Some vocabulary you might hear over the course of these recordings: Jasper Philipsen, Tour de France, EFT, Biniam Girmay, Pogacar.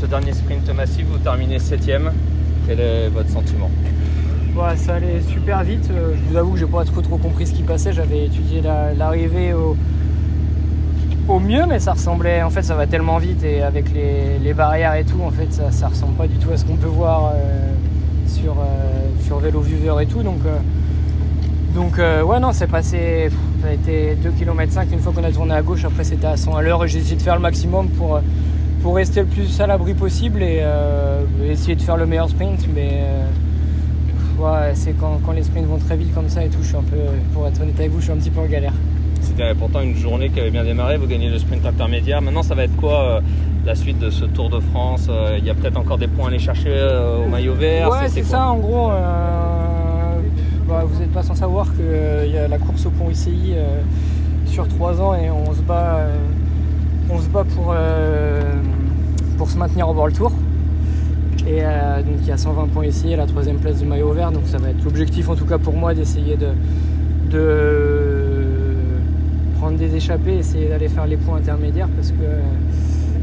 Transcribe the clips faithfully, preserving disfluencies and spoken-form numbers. ce dernier sprint massif, vous terminez septième. Quel est votre sentiment? Ouais, ça allait super vite. Je vous avoue que je n'ai pas trop, trop compris ce qui passait. J'avais étudié l'arrivée la, au, au mieux, mais ça ressemblait. En fait, ça va tellement vite et avec les, les barrières et tout, en fait, ça, ça ressemble pas du tout à ce qu'on peut voir euh, sur, euh, sur vélo viewer et tout. Donc, euh, donc euh, ouais, non, c'est passé. Pff, ça a été deux virgule cinq kilomètres. Une fois qu'on a tourné à gauche, après, c'était à cent à l'heure et j'ai essayé de faire le maximum pour, pour rester le plus à l'abri possible et euh, essayer de faire le meilleur sprint, mais. Euh, Ouais, c'est quand, quand les sprints vont très vite comme ça et tout, je suis un peu, pour être honnête avec vous, je suis un petit peu en galère. C'était pourtant une journée qui avait bien démarré, vous gagnez le sprint intermédiaire. Maintenant, ça va être quoi euh, la suite de ce Tour de France? Il euh, y a peut-être encore des points à aller chercher euh, au maillot vert? Ouais, c'est ça, en gros. Euh, bah, vous n'êtes pas sans savoir qu'il euh, y a la course au pont I C I euh, sur trois ans et on se bat, euh, on se bat pour, euh, pour se maintenir au bord le Tour. Et euh, donc il y a cent vingt points ici, à la troisième place du maillot vert, donc ça va être l'objectif en tout cas pour moi d'essayer de, de prendre des échappées, essayer d'aller faire les points intermédiaires parce que,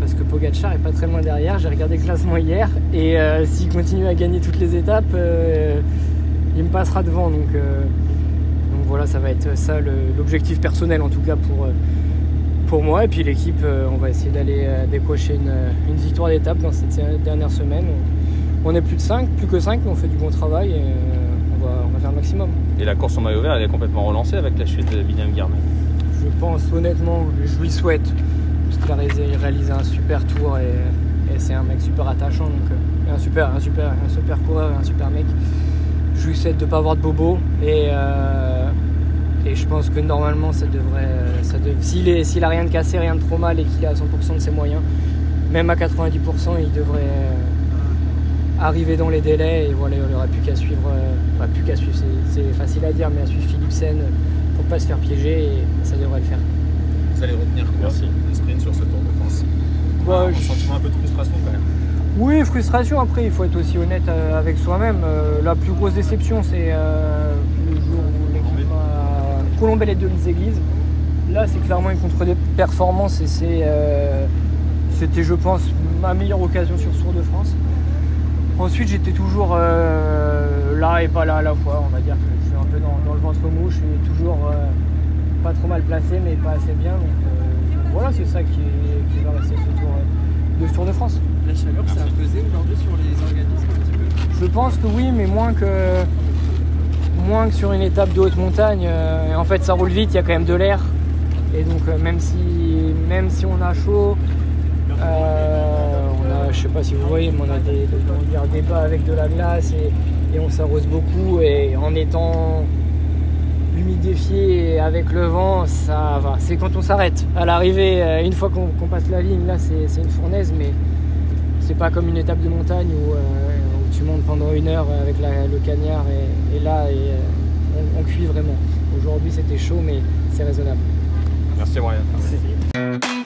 parce que Pogacar n'est pas très loin derrière. J'ai regardé le classement hier et euh, s'il continue à gagner toutes les étapes, euh, il me passera devant. Donc, euh, donc voilà, ça va être ça l'objectif personnel en tout cas pour... pour moi et puis l'équipe, euh, on va essayer d'aller euh, décocher une, une victoire d'étape dans cette dernière semaine. On est plus de cinq, plus que cinq, mais on fait du bon travail et euh, on, va, on va faire le maximum. Et la course en maillot vert, elle est complètement relancée avec la chute de Biniam Girmay? Je pense honnêtement, je lui souhaite, parce qu'il a réalisé un super tour et, et c'est un mec super attachant, donc euh, un super, un super, un super coureur et un super mec. Je lui souhaite de ne pas avoir de bobo et euh, Et je pense que normalement, ça devrait. Ça dev... S'il n'a rien de cassé, rien de trop mal et qu'il est à cent pour cent de ses moyens, même à quatre-vingt-dix pour cent, il devrait euh, arriver dans les délais. Et voilà, il n'aura plus qu'à suivre. Euh, pas plus qu'à suivre, c'est facile à dire, mais à suivre Philipsen pour ne pas se faire piéger et ça devrait le faire. Vous allez retenir quoi? Merci. Un sprint sur ce Tour de France? Bah, je... sentiment un peu de frustration quand même. Oui, frustration. Après, il faut être aussi honnête avec soi-même. Euh, la plus grosse déception, c'est euh, le jour où l'équipe a colombait les deux églises. Là, c'est clairement une contre-performance et c'était, euh, je pense, ma meilleure occasion sur Tour de France. Ensuite, j'étais toujours euh, là et pas là à la fois. On va dire que je suis un peu dans, dans le ventre mou. Je suis toujours euh, pas trop mal placé, mais pas assez bien. Donc euh, voilà, c'est ça qui, est, qui va rester ce tour euh, de Tour de France. La chaleur, ça a pesé aujourd'hui sur les organismes un petit peu? Je pense que oui, mais moins que. Moins que sur une étape de haute montagne, euh, en fait ça roule vite, il y a quand même de l'air. Et donc euh, même si même si on a chaud, euh, on a, je sais pas si vous voyez, mais on a des, des, des bas avec de la glace et, et on s'arrose beaucoup. Et en étant humidifié avec le vent, ça va. C'est quand on s'arrête. À l'arrivée, une fois qu'on qu'on passe la ligne, là c'est une fournaise, mais c'est pas comme une étape de montagne où. Euh, Tu montes pendant une heure avec la, le cagnard et, et là et, on, on cuit vraiment. Aujourd'hui c'était chaud mais c'est raisonnable. Merci Brian. Merci. Merci.